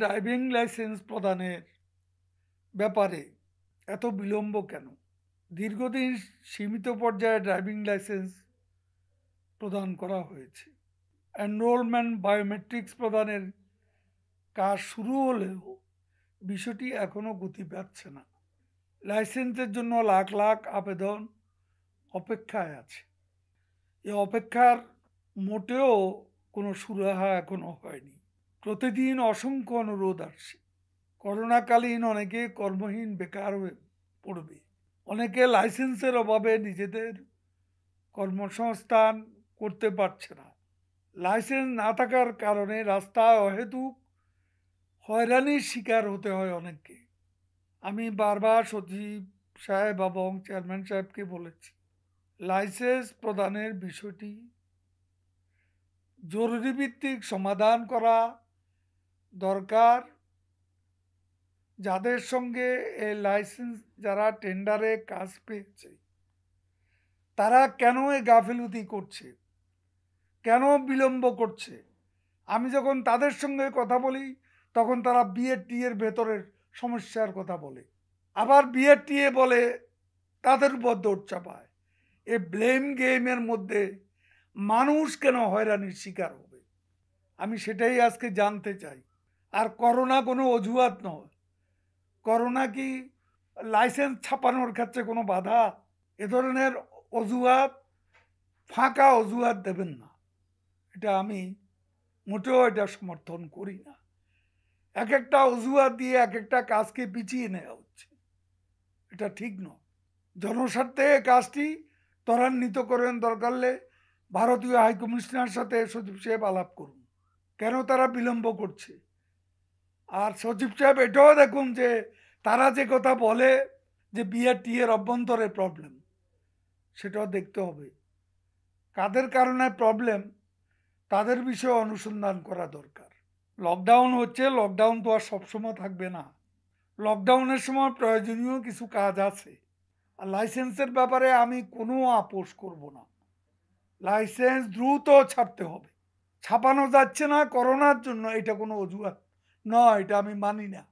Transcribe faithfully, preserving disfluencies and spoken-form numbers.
Driving licence প্রদানের ব্যাপারে এত বিলম্ব কেন? দীর্ঘদিন সীমিত পর্যায়ে ড্রাইভিং লাইসেন্স প্রদান করা হয়েছে। এনরোলমেন্ট বায়োমেট্রিক্স প্রদানের কাজ শুরু হলেও বিষয়টি এখনও গতি পাচ্ছে না। লাইসেন্সের জন্য লাখ লাখ আবেদন অপেক্ষায় আছে। এ অপেক্ষার মোটেও কোনো সুরাহা এখনও হয়নি। প্রতিদিন অসংখ্য অনুরোধ আসছে। করোনাকালীন অনেকে কর্মহীন বেকার হয়ে পড়বে। অনেকে লাইসেন্সের অভাবে নিজেদের কর্মসংস্থান করতে পারছে না। লাইসেন্স না থাকার কারণে রাস্তায় অহেতুক হয়রানির শিকার হতে হয় অনেককে। আমি বারবার সচিব সাহেব এবং চেয়ারম্যান সাহেবকে বলেছি, লাইসেন্স প্রদানের বিষয়টি জরুরি ভিত্তিক সমাধান করা দরকার। যাদের সঙ্গে এই লাইসেন্স যারা টেন্ডারে কাজ পেয়েছে তারা কেন এই গাফিলতি করছে, কেন বিলম্ব করছে? আমি যখন তাদের সঙ্গে কথা বলি তখন তারা বিএটি এর ভেতরের সমস্যার কথা বলে, আবার বিএটি এ বলে তাদের উপর দৌড় চাপায়। এই ব্লেম গেমের মধ্যে মানুষ কেন হয়রানির শিকার হবে? আমি সেটাই আজকে জানতে চাই। আর করোনা কোনো অজুহাত নয়। করোনা কি লাইসেন্স ছাপানোর ক্ষেত্রে কোনো বাধা? এ ধরনের অজুহাত, ফাঁকা অজুহাত দেবেন না। এটা আমি মোটেও এটা সমর্থন করি না। এক একটা অজুহাত দিয়ে এক একটা কাজকে পিছিয়ে নেওয়া হচ্ছে, এটা ঠিক নয়। জনস্বার্থে কাজটি ত্বরান্বিত করেন। দরকার হলে ভারতীয় হাইকমিশনার সাথে সচিব সাহেব আলাপ করুন, কেন তারা বিলম্ব করছে। আর সচিব সাহেব এটাও দেখুন যে তারা যে কথা বলে যে বিআরটি এর অভ্যন্তরে প্রবলেম, সেটাও দেখতে হবে। কাদের কারণে প্রবলেম তাদের বিষয়ে অনুসন্ধান করা দরকার। লকডাউন হচ্ছে, লকডাউন তো আর সবসময় থাকবে না। লকডাউনের সময় প্রয়োজনীয় কিছু কাজ আছে। আর লাইসেন্সের ব্যাপারে আমি কোনো আপোষ করব না। লাইসেন্স দ্রুত ছাপতে হবে। ছাপানো যাচ্ছে না করোনার জন্য, এটা কোনো অজুহাত নয়, এটা আমি মানি না।